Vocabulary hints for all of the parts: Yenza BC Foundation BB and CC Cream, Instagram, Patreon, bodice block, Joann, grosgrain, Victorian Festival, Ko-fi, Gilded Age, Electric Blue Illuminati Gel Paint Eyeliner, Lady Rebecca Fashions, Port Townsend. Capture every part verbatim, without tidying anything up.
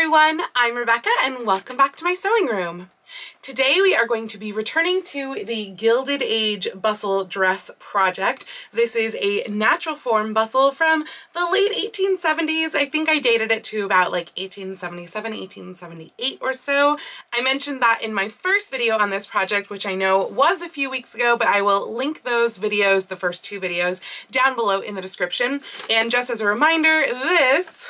everyone, I'm Rebecca and welcome back to my sewing room. Today we are going to be returning to the Gilded Age bustle dress project. This is a natural form bustle from the late eighteen seventies. I think I dated it to about like eighteen seventy-seven, eighteen seventy-eight or so. I mentioned that in my first video on this project, which I know was a few weeks ago, but I will link those videos, the first two videos, down below in the description. And just as a reminder, this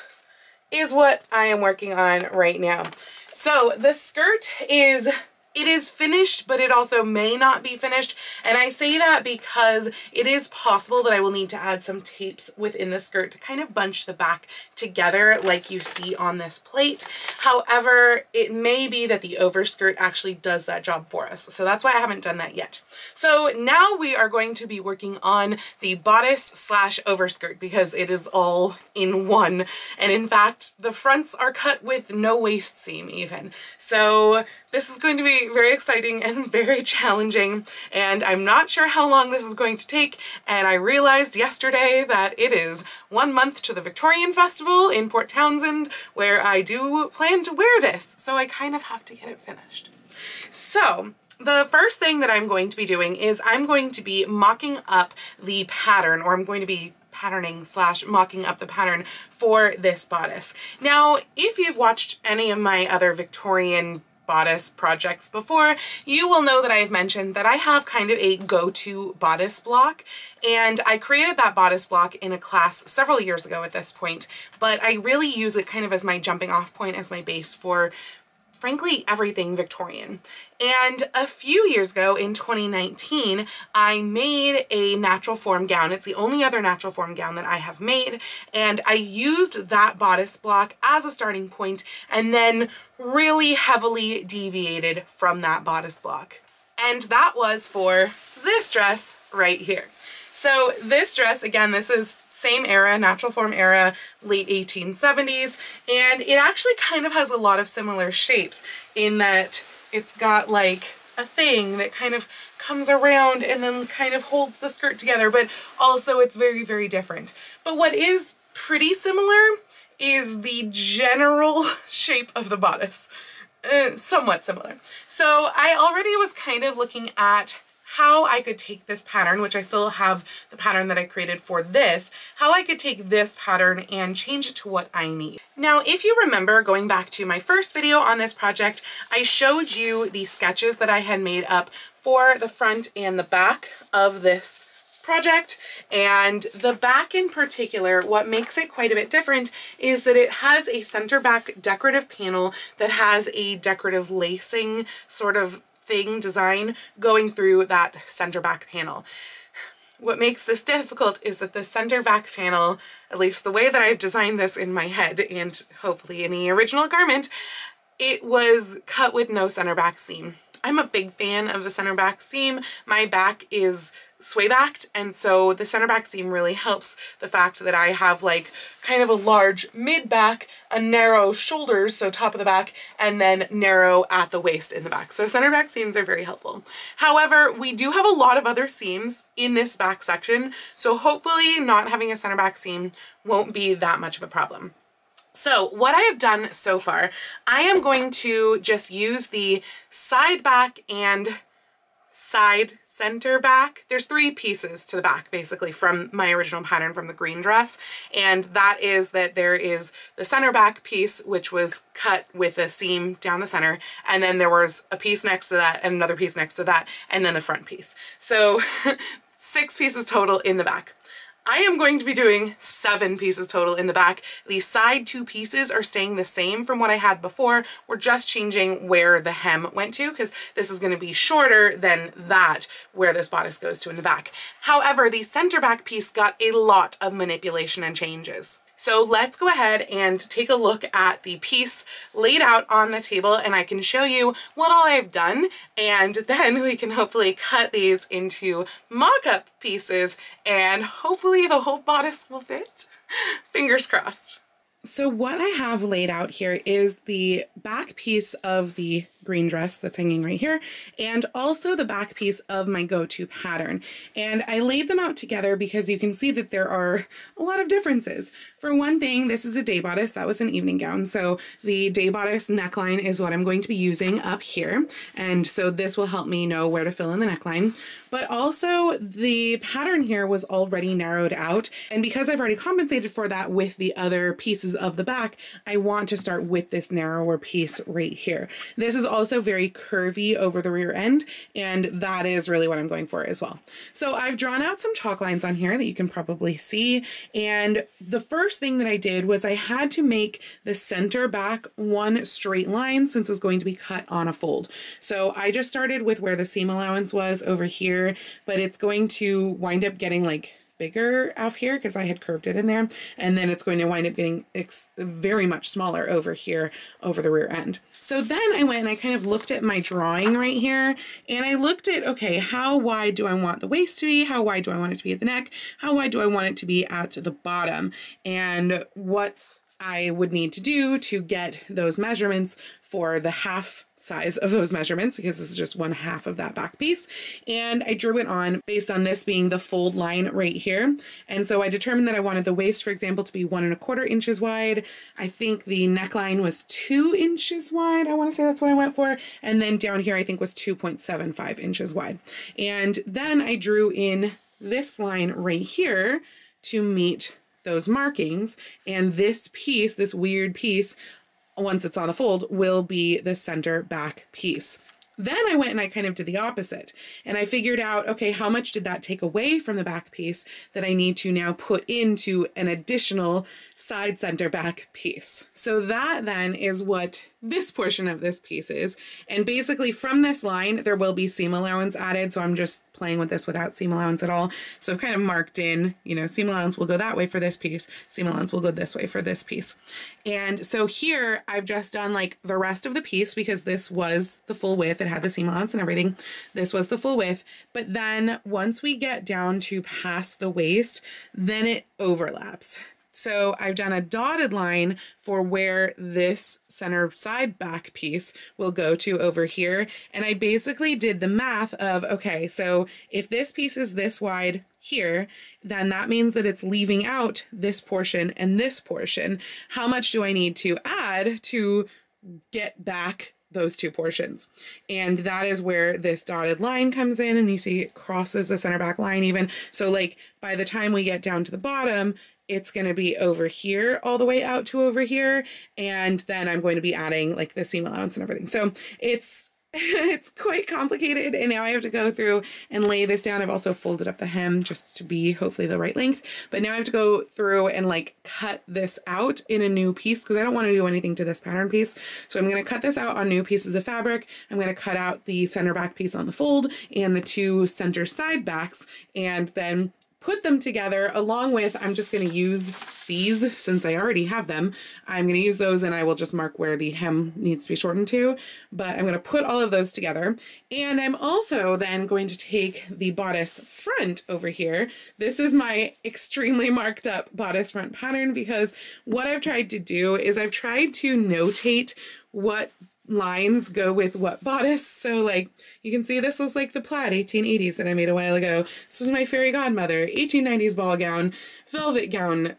is what I am working on right now. So the skirt is, it is finished, but it also may not be finished. And I say that because it is possible that I will need to add some tapes within the skirt to kind of bunch the back together like you see on this plate. However, it may be that the overskirt actually does that job for us. So that's why I haven't done that yet. So now we are going to be working on the bodice slash overskirt because it is all in one. And in fact, the fronts are cut with no waist seam even. So this is going to be very exciting and very challenging, and I'm not sure how long this is going to take, and I realized yesterday that it is one month to the Victorian Festival in Port Townsend, where I do plan to wear this, so I kind of have to get it finished. So the first thing that I'm going to be doing is I'm going to be mocking up the pattern, or I'm going to be patterning slash mocking up the pattern for this bodice. Now, if you've watched any of my other Victorian bodice projects before, you will know that I've mentioned that I have kind of a go-to bodice block, and I created that bodice block in a class several years ago at this point, but I really use it kind of as my jumping off point, as my base for frankly everything Victorian. And a few years ago in twenty nineteen, I made a natural form gown. It's the only other natural form gown that I have made. And I used that bodice block as a starting point and then really heavily deviated from that bodice block. And that was for this dress right here. So this dress, again, this is same era, natural form era, late eighteen seventies, and it actually kind of has a lot of similar shapes in that it's got like a thing that kind of comes around and then kind of holds the skirt together, but also it's very, very different. But what is pretty similar is the general shape of the bodice, uh, somewhat similar. So I already was kind of looking at how I could take this pattern, which I still have the pattern that I created for this, how I could take this pattern and change it to what I need. Now, if you remember going back to my first video on this project, I showed you the sketches that I had made up for the front and the back of this project, and the back in particular, what makes it quite a bit different is that it has a center back decorative panel that has a decorative lacing sort of thing design going through that center back panel. What makes this difficult is that the center back panel, at least the way that I've designed this in my head and hopefully in the original garment, it was cut with no center back seam. I'm a big fan of the center back seam. My back is sway backed, and so the center back seam really helps the fact that I have like kind of a large mid back, a narrow shoulders, so top of the back, and then narrow at the waist in the back. So center back seams are very helpful. However, we do have a lot of other seams in this back section, so hopefully not having a center back seam won't be that much of a problem. So what I have done so far, I am going to just use the side back and side center back. There's three pieces to the back basically from my original pattern from the green dress, and that is that there is the center back piece, which was cut with a seam down the center, and then there was a piece next to that and another piece next to that, and then the front piece. So six pieces total in the back. I am going to be doing seven pieces total in the back. The side two pieces are staying the same from what I had before. We're just changing where the hem went to, because this is going to be shorter than that where this bodice goes to in the back. However, the center back piece got a lot of manipulation and changes. So let's go ahead and take a look at the piece laid out on the table, and I can show you what all I've done, and then we can hopefully cut these into mock-up pieces and hopefully the whole bodice will fit. Fingers crossed. So what I have laid out here is the back piece of the green dress that's hanging right here, and also the back piece of my go-to pattern. And I laid them out together because you can see that there are a lot of differences. For one thing, this is a day bodice. That was an evening gown. So the day bodice neckline is what I'm going to be using up here. And so this will help me know where to fill in the neckline. But also the pattern here was already narrowed out. And because I've already compensated for that with the other pieces of the back, I want to start with this narrower piece right here. This is also very curvy over the rear end, and that is really what I'm going for as well. So I've drawn out some chalk lines on here that you can probably see. And the first thing that I did was I had to make the center back one straight line since it's going to be cut on a fold. So I just started with where the seam allowance was over here, but it's going to wind up getting like bigger out here because I had curved it in there, and then it's going to wind up getting ex very much smaller over here over the rear end. So then I went and I kind of looked at my drawing right here, and I looked at, okay, how wide do I want the waist to be? How wide do I want it to be at the neck? How wide do I want it to be at the bottom? And what I would need to do to get those measurements for the half size of those measurements, because this is just one half of that back piece. And I drew it on based on this being the fold line right here. And so I determined that I wanted the waist, for example, to be one and a quarter inches wide. I think the neckline was two inches wide. I want to say that's what I went for. And then down here, I think was two point seven five inches wide. And then I drew in this line right here to meet those markings, and this piece, this weird piece, once it's on the fold, will be the center back piece. Then I went and I kind of did the opposite, and I figured out, okay, how much did that take away from the back piece that I need to now put into an additional side center back piece? So that then is what this portion of this piece is. And basically from this line, there will be seam allowance added. So I'm just playing with this without seam allowance at all. So I've kind of marked in, you know, seam allowance will go that way for this piece. Seam allowance will go this way for this piece. And so here I've just done like the rest of the piece, because this was the full width. It had the seam allowance and everything. This was the full width. But then once we get down to past the waist, then it overlaps. So I've done a dotted line for where this center side back piece will go to over here. And I basically did the math of, okay, so if this piece is this wide here, then that means that it's leaving out this portion and this portion. How much do I need to add to get back those two portions? And that is where this dotted line comes in, and you see it crosses the center back line even. So like by the time we get down to the bottom, it's going to be over here all the way out to over here. And then I'm going to be adding like the seam allowance and everything. So it's, it's quite complicated. And now I have to go through and lay this down. I've also folded up the hem just to be hopefully the right length, but now I have to go through and like cut this out in a new piece, because I don't want to do anything to this pattern piece. So I'm going to cut this out on new pieces of fabric. I'm going to cut out the center back piece on the fold and the two center side backs, and then put them together along with, I'm just going to use these since I already have them. I'm going to use those, and I will just mark where the hem needs to be shortened to, but I'm going to put all of those together. And I'm also then going to take the bodice front over here. This is my extremely marked up bodice front pattern, because what I've tried to do is I've tried to notate what lines go with what bodice. So like you can see, this was like the plaid eighteen eighties that I made a while ago. This was my fairy godmother, eighteen nineties ball gown, velvet gown,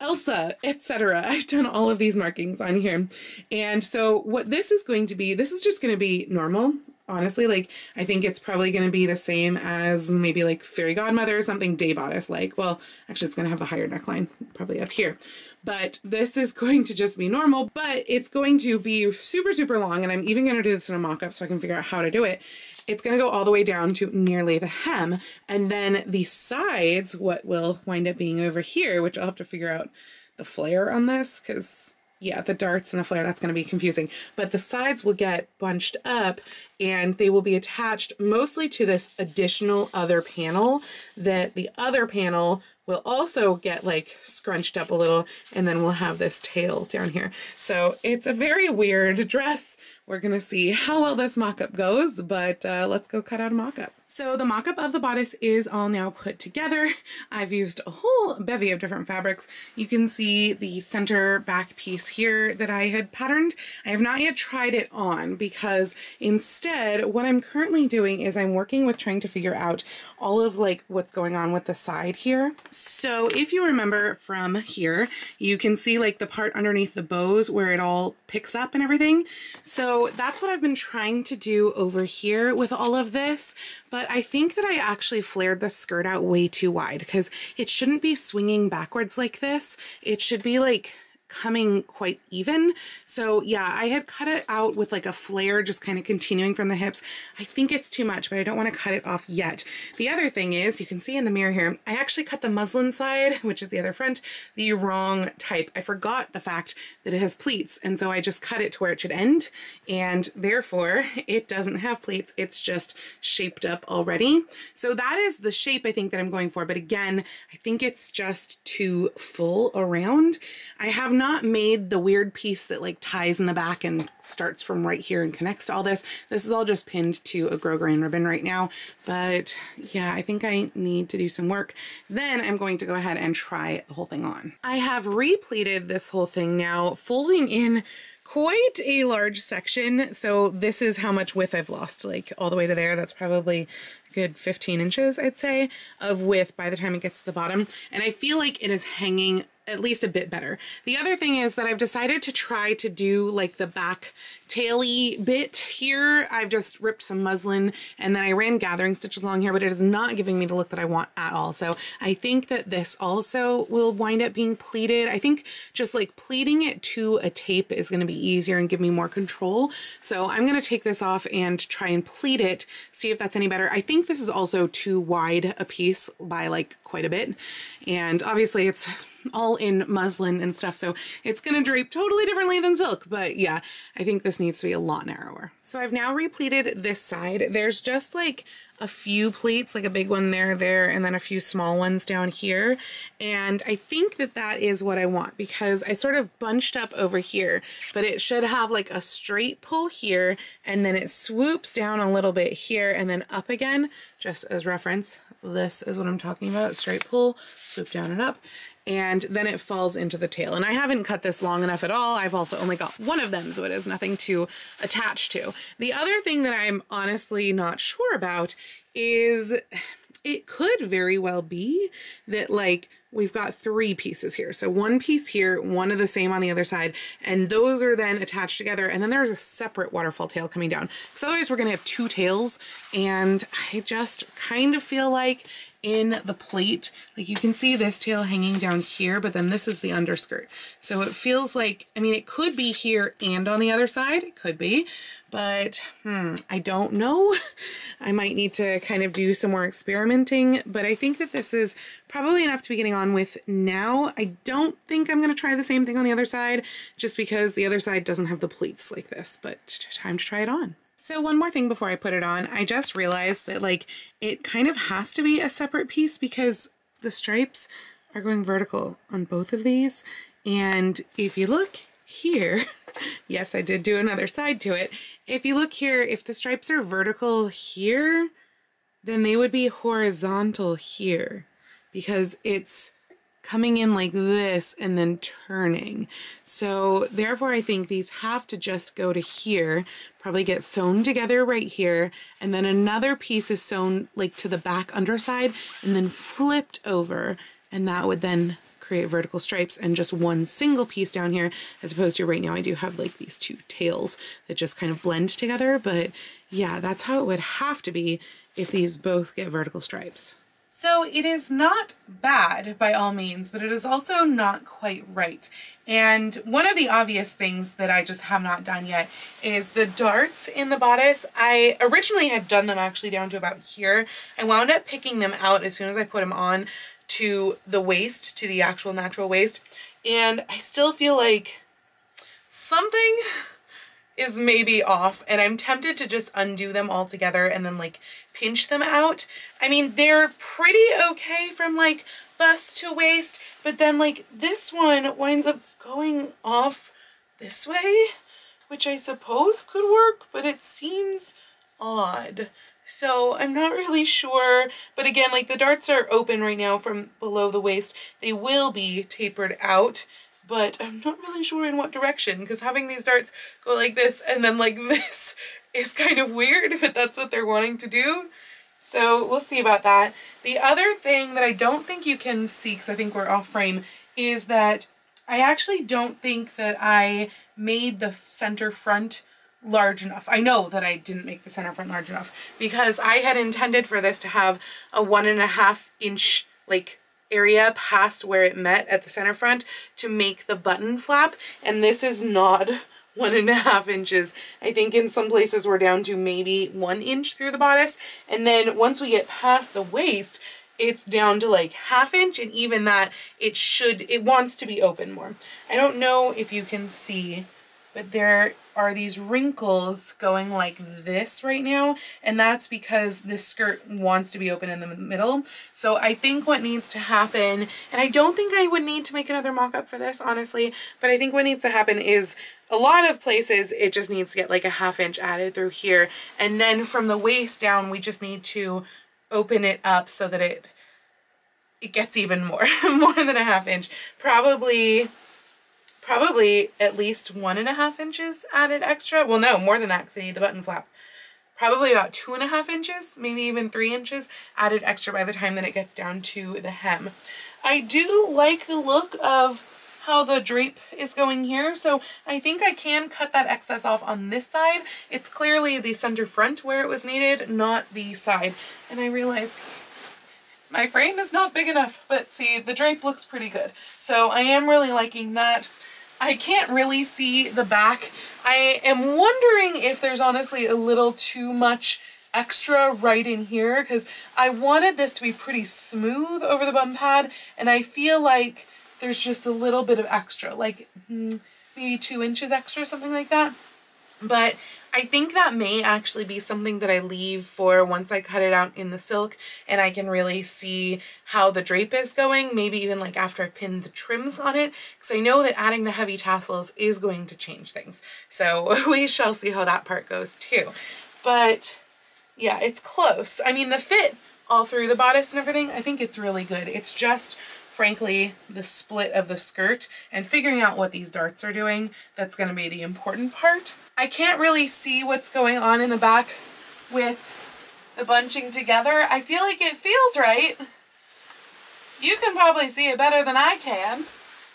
Elsa, et cetera. I've done all of these markings on here. And so what this is going to be, this is just going to be normal. Honestly, like I think it's probably going to be the same as maybe like fairy godmother or something day bodice like. Well, actually it's going to have a higher neckline probably up here, but this is going to just be normal, but it's going to be super, super long. And I'm even going to do this in a mock-up so I can figure out how to do it. It's going to go all the way down to nearly the hem, and then the sides, what will wind up being over here, which I'll have to figure out the flare on this, because yeah, the darts and the flare, that's going to be confusing, but the sides will get bunched up and they will be attached mostly to this additional other panel, that the other panel will also get like scrunched up a little, and then we'll have this tail down here. So it's a very weird dress. We're going to see how well this mock-up goes, but uh, let's go cut out a mock-up. So the mock-up of the bodice is all now put together. I've used a whole bevy of different fabrics. You can see the center back piece here that I had patterned. I have not yet tried it on because instead what I'm currently doing is I'm working with trying to figure out all of like what's going on with the side here. So if you remember from here, you can see like the part underneath the bows where it all picks up and everything. So that's what I've been trying to do over here with all of this. But But I think that I actually flared the skirt out way too wide because it shouldn't be swinging backwards like this. It should be like coming quite even. So yeah, I had cut it out with like a flare, just kind of continuing from the hips. I think it's too much, but I don't want to cut it off yet. The other thing is, you can see in the mirror here, I actually cut the muslin side, which is the other front, the wrong type. I forgot the fact that it has pleats. And so I just cut it to where it should end. And therefore it doesn't have pleats. It's just shaped up already. So that is the shape I think that I'm going for. But again, I think it's just too full around. I have not made the weird piece that like ties in the back and starts from right here and connects to all this. This is all just pinned to a grosgrain ribbon right now. But yeah, I think I need to do some work. Then I'm going to go ahead and try the whole thing on. I have repleated this whole thing now, folding in quite a large section. So this is how much width I've lost, like all the way to there. That's probably a good fifteen inches, I'd say, of width by the time it gets to the bottom. And I feel like it is hanging at least a bit better. The other thing is that I've decided to try to do like the back taily bit here. I've just ripped some muslin and then I ran gathering stitches along here, but it is not giving me the look that I want at all. So I think that this also will wind up being pleated. I think just like pleating it to a tape is going to be easier and give me more control. So I'm going to take this off and try and pleat it, see if that's any better. I think this is also too wide a piece by like quite a bit. And obviously it's all in muslin and stuff, so it's going to drape totally differently than silk, but yeah, I think this needs to be a lot narrower. So I've now repleated this side. There's just like a few pleats, like a big one there, there, and then a few small ones down here. And I think that that is what I want because I sort of bunched up over here, but it should have like a straight pull here, and then it swoops down a little bit here and then up again, just as reference. This is what I'm talking about, straight pull, swoop down and up. And then it falls into the tail. And I haven't cut this long enough at all. I've also only got one of them, so it has nothing to attach to. The other thing that I'm honestly not sure about is it could very well be that like we've got three pieces here. So one piece here, one of the same on the other side, and those are then attached together. And then there's a separate waterfall tail coming down. Because otherwise we're gonna have two tails. And I just kind of feel like in the pleat, like you can see this tail hanging down here, but then this is the underskirt. So it feels like, I mean, it could be here and on the other side, it could be, but hmm, I don't know. I might need to kind of do some more experimenting, but I think that this is probably enough to be getting on with now. I don't think I'm gonna try the same thing on the other side just because the other side doesn't have the pleats like this, but time to try it on. So one more thing before I put it on, I just realized that like it kind of has to be a separate piece because the stripes are going vertical on both of these. And if you look here, yes, I did do another side to it. If you look here, if the stripes are vertical here, then they would be horizontal here because it's coming in like this and then turning. So therefore I think these have to just go to here, probably get sewn together right here, and then another piece is sewn like to the back underside and then flipped over, and that would then create vertical stripes and just one single piece down here, as opposed to right now I do have like these two tails that just kind of blend together. But yeah, that's how it would have to be if these both get vertical stripes. So it is not bad by all means, but it is also not quite right. And one of the obvious things that I just have not done yet is the darts in the bodice. I originally had done them actually down to about here. I wound up picking them out as soon as I put them on to the waist, to the actual natural waist. And I still feel like something is maybe off, and I'm tempted to just undo them all together and then like pinch them out. I mean, they're pretty okay from like bust to waist, but then like this one winds up going off this way, which I suppose could work, but it seems odd. so I'm not really sure. But again, like, the darts are open right now from below the waist. They will be tapered out, but I'm not really sure in what direction, because having these darts go like this and then like this is kind of weird, but that's what they're wanting to do. So we'll see about that. The other thing that I don't think you can see, because I think we're off frame, is that I actually don't think that I made the center front large enough. I know that I didn't make the center front large enough, because I had intended for this to have a one and a half inch like area past where it met at the center front to make the button flap, and this is not one and a half inches. I think in some places we're down to maybe one inch through the bodice, and then once we get past the waist, it's down to like half inch, and even that, it should, it wants to be open more. I don't know if you can see, but there are these wrinkles going like this right now, and that's because this skirt wants to be open in the middle. So I think what needs to happen, and I don't think I would need to make another mock-up for this, honestly, but I think what needs to happen is a lot of places it just needs to get like a half inch added through here, and then from the waist down we just need to open it up so that it it gets even more more than a half inch. Probably probably at least one and a half inches added extra. Well, no, more than that, because I need the button flap. Probably about two and a half inches, maybe even three inches added extra by the time that it gets down to the hem. I do like the look of how the drape is going here, so I think I can cut that excess off on this side. It's clearly the center front where it was needed, not the side. And I realized my frame is not big enough, but see, the drape looks pretty good. So I am really liking that. I can't really see the back. I am wondering if there's honestly a little too much extra right in here, because I wanted this to be pretty smooth over the bum pad, and I feel like there's just a little bit of extra, like maybe two inches extra, something like that. But I think that may actually be something that I leave for once I cut it out in the silk and I can really see how the drape is going, maybe even like after I pinned the trims on it, because I know that adding the heavy tassels is going to change things. So we shall see how that part goes too. But yeah, it's close. I mean, the fit all through the bodice and everything, I think it's really good. It's just, frankly, the split of the skirt and figuring out what these darts are doing that's going to be the important part. I can't really see what's going on in the back with the bunching together. I feel like it feels right. You can probably see it better than I can,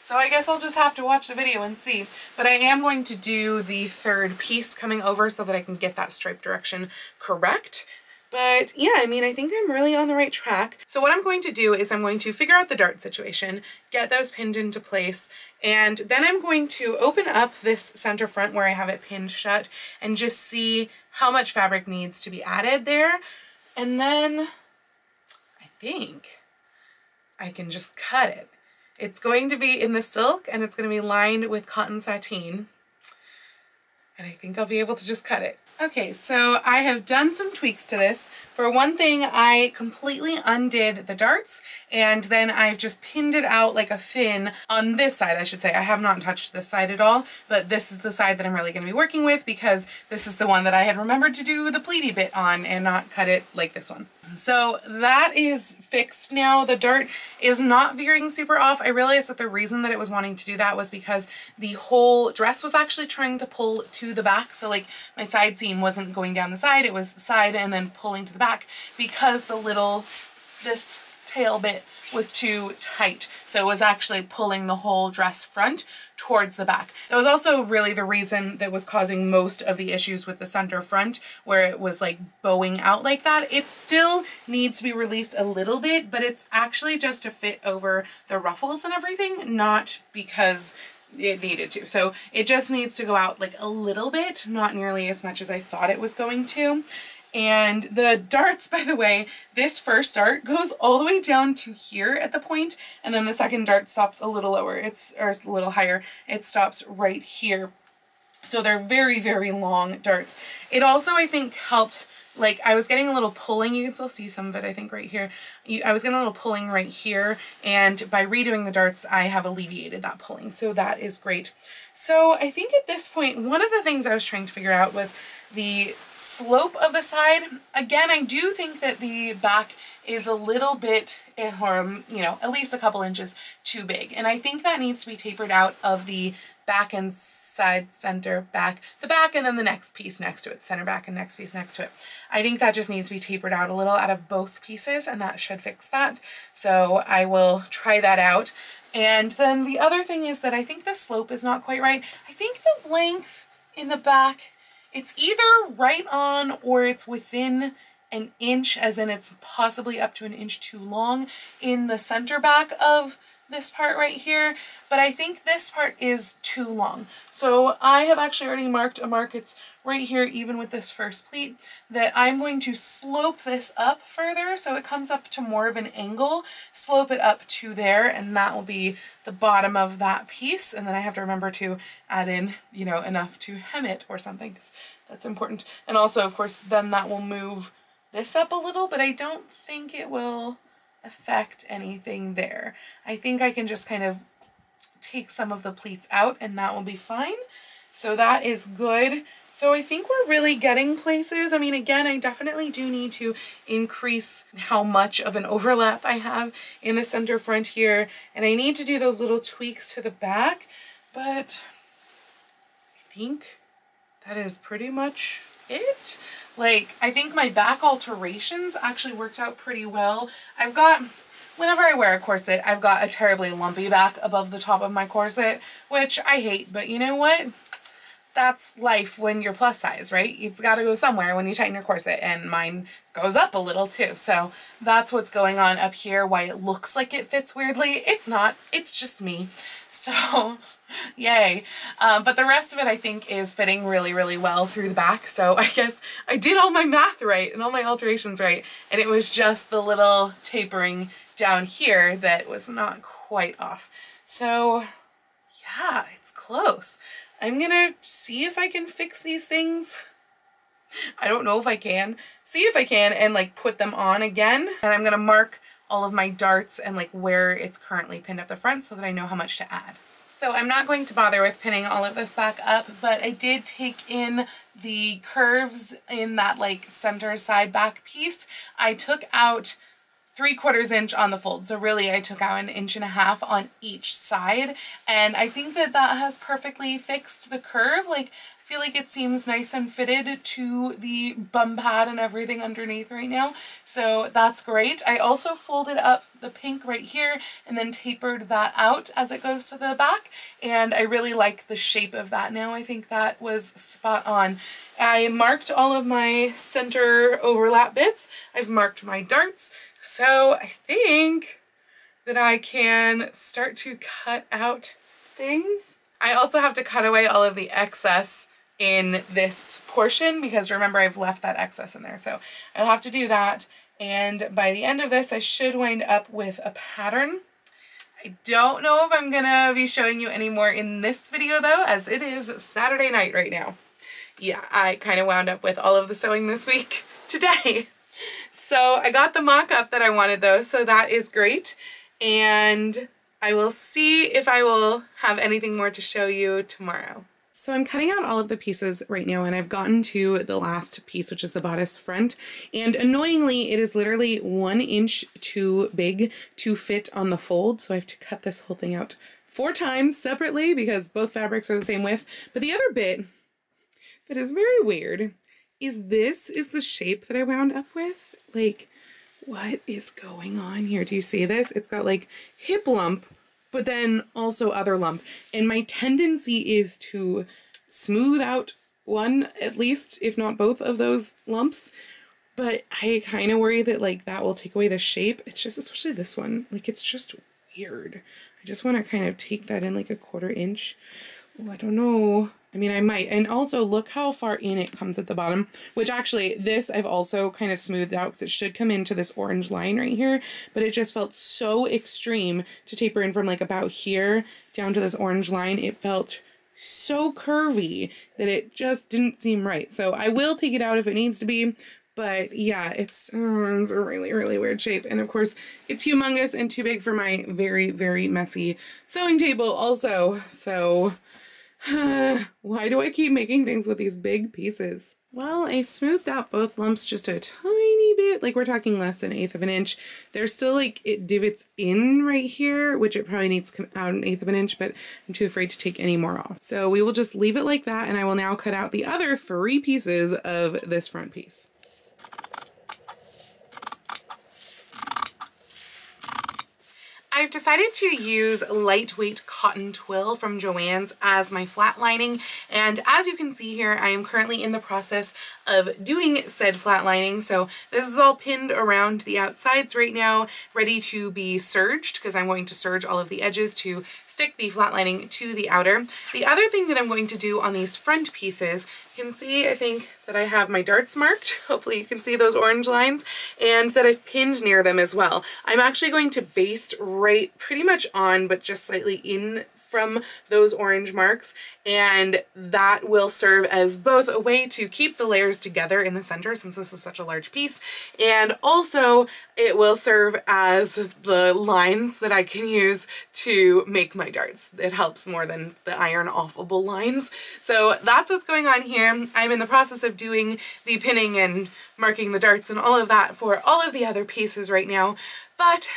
so I guess I'll just have to watch the video and see. But I am going to do the third piece coming over so that I can get that stripe direction correct. But yeah, I mean, I think I'm really on the right track. So what I'm going to do is I'm going to figure out the dart situation, get those pinned into place, and then I'm going to open up this center front where I have it pinned shut and just see how much fabric needs to be added there. And then I think I can just cut it. It's going to be in the silk and it's going to be lined with cotton sateen. And I think I'll be able to just cut it. Okay, so I have done some tweaks to this. For one thing, I completely undid the darts, and then I've just pinned it out like a fin on this side, I should say. I have not touched this side at all, but this is the side that I'm really gonna be working with, because this is the one that I had remembered to do the pleaty bit on and not cut it like this one. So that is fixed now. The dart is not veering super off. I realized that the reason that it was wanting to do that was because the whole dress was actually trying to pull to the back. So like my side seam wasn't going down the side, it was side and then pulling to the back, because the little, this tail bit was too tight. So it was actually pulling the whole dress front towards the back. That was also really the reason that was causing most of the issues with the center front, where it was like bowing out like that. It still needs to be released a little bit, but it's actually just to fit over the ruffles and everything, not because it needed to. So it just needs to go out like a little bit, not nearly as much as I thought it was going to. And the darts, by the way, this first dart goes all the way down to here at the point, and then the second dart stops a little lower, it's or it's a little higher, it stops right here. So they're very, very long darts. It also, I think, helped, like, I was getting a little pulling, you can still see some of it, I think, right here. You, I was getting a little pulling right here, and by redoing the darts, I have alleviated that pulling, so that is great. So I think at this point, one of the things I was trying to figure out was the slope of the side. Again, I do think that the back is a little bit, or, you know, at least a couple inches too big. And I think that needs to be tapered out of the back and side, center, back, the back, and then the next piece next to it, center back and next piece next to it. I think that just needs to be tapered out a little out of both pieces, and that should fix that. So I will try that out. And then the other thing is that I think the slope is not quite right. I think the length in the back, it's either right on or it's within an inch, as in it's possibly up to an inch too long in the center back of this part right here, but I think this part is too long. So I have actually already marked a mark, it's right here even with this first pleat, that I'm going to slope this up further so it comes up to more of an angle, slope it up to there, and that will be the bottom of that piece. And then I have to remember to add in, you know, enough to hem it or something, because that's important. And also, of course, then that will move this up a little, but I don't think it will affect anything there. I think I can just kind of take some of the pleats out and that will be fine. So that is good. So I think we're really getting places. I mean, again, I definitely do need to increase how much of an overlap I have in the center front here, and I need to do those little tweaks to the back, but I think that is pretty much it. Like, I think my back alterations actually worked out pretty well. I've got, whenever I wear a corset, I've got a terribly lumpy back above the top of my corset, which I hate, but you know what? That's life when you're plus size, right? It's got to go somewhere when you tighten your corset, and mine goes up a little too. So that's what's going on up here, why it looks like it fits weirdly. It's not, it's just me. So yay. Um, but the rest of it I think is fitting really, really well through the back. So I guess I did all my math right and all my alterations right. And it was just the little tapering down here that was not quite off. So yeah, it's close. I'm gonna see if I can fix these things. I don't know if I can. See if I can and like put them on again. And I'm gonna mark all of my darts and like where it's currently pinned up the front so that I know how much to add. So I'm not going to bother with pinning all of this back up, but I did take in the curves in that like center side back piece. I took out three quarters inch on the fold. So really I took out an inch and a half on each side. And I think that that has perfectly fixed the curve. Like, I feel like it seems nice and fitted to the bum pad and everything underneath right now. So that's great. I also folded up the pink right here and then tapered that out as it goes to the back, and I really like the shape of that now. I think that was spot on. I marked all of my center overlap bits. I've marked my darts, so I think that I can start to cut out things. I also have to cut away all of the excess in this portion, because remember I've left that excess in there, so I'll have to do that. And by the end of this, I should wind up with a pattern. I don't know if I'm gonna be showing you any more in this video though, as it is Saturday night right now. Yeah, I kind of wound up with all of the sewing this week today. So I got the mock-up that I wanted though, so that is great. And I will see if I will have anything more to show you tomorrow. So I'm cutting out all of the pieces right now, and I've gotten to the last piece, which is the bodice front. And annoyingly, it is literally one inch too big to fit on the fold. So I have to cut this whole thing out four times separately because both fabrics are the same width. But the other bit that is very weird is this is the shape that I wound up with. Like, what is going on here? Do you see this? It's got like hip lump, but then also other lump. And my tendency is to smooth out one, at least, if not both of those lumps. But I kind of worry that like that will take away the shape. It's just, especially this one, like it's just weird. I just want to kind of take that in like a quarter inch. Oh, I don't know. I mean, I might. And also look how far in it comes at the bottom, which actually this I've also kind of smoothed out because it should come into this orange line right here, but it just felt so extreme to taper in from like about here down to this orange line. It felt so curvy that it just didn't seem right. So I will take it out if it needs to be, but yeah, it's, oh, it's a really, really weird shape. And of course it's humongous and too big for my very, very messy sewing table also. So why do I keep making things with these big pieces? Well, I smoothed out both lumps just a tiny bit, like we're talking less than an eighth of an inch. There's still like it divots in right here, which it probably needs to come out an eighth of an inch, but I'm too afraid to take any more off. So we will just leave it like that, and I will now cut out the other three pieces of this front piece. I've decided to use lightweight cotton twill from Joann's as my flat lining, and as you can see here, I am currently in the process of doing said flat lining. So this is all pinned around the outsides right now, ready to be serged, because I'm going to serge all of the edges to stick the flat lining to the outer. The other thing that I'm going to do on these front pieces, you can see I think that I have my darts marked, hopefully you can see those orange lines, and that I've pinned near them as well. I'm actually going to baste right pretty much on, but just slightly in from those orange marks, and that will serve as both a way to keep the layers together in the center, since this is such a large piece, and also it will serve as the lines that I can use to make my darts. It helps more than the iron offable lines. So that's what's going on here. I'm in the process of doing the pinning and marking the darts and all of that for all of the other pieces right now, but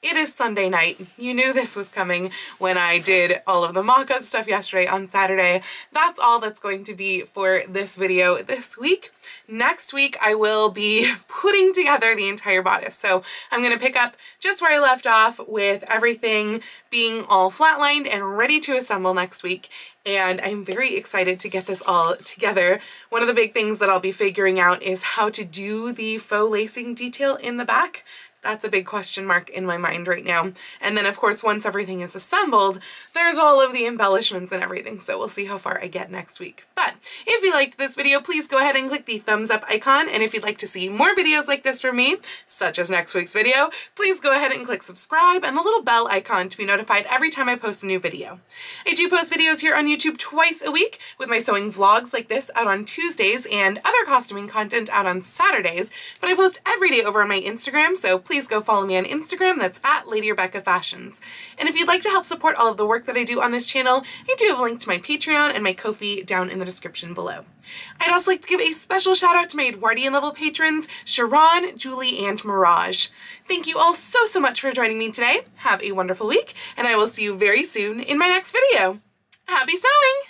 it is Sunday night. You knew this was coming when I did all of the mock-up stuff yesterday on Saturday. That's all that's going to be for this video this week. Next week, I will be putting together the entire bodice. So I'm going to pick up just where I left off with everything being all flatlined and ready to assemble next week. And I'm very excited to get this all together. One of the big things that I'll be figuring out is how to do the faux lacing detail in the back. That's a big question mark in my mind right now. And then of course, once everything is assembled, there's all of the embellishments and everything. So we'll see how far I get next week. But if you liked this video, please go ahead and click the thumbs up icon. And if you'd like to see more videos like this from me, such as next week's video, please go ahead and click subscribe and the little bell icon to be notified every time I post a new video. I do post videos here on YouTube twice a week, with my sewing vlogs like this out on Tuesdays and other costuming content out on Saturdays, but I post every day over on my Instagram. So please go follow me on Instagram. That's at Lady Rebecca Fashions. And if you'd like to help support all of the work that I do on this channel, I do have a link to my Patreon and my Ko-fi down in the description below. I'd also like to give a special shout out to my Edwardian level patrons, Sharon, Julie, and Mirage. Thank you all so, so much for joining me today. Have a wonderful week, and I will see you very soon in my next video. Happy sewing!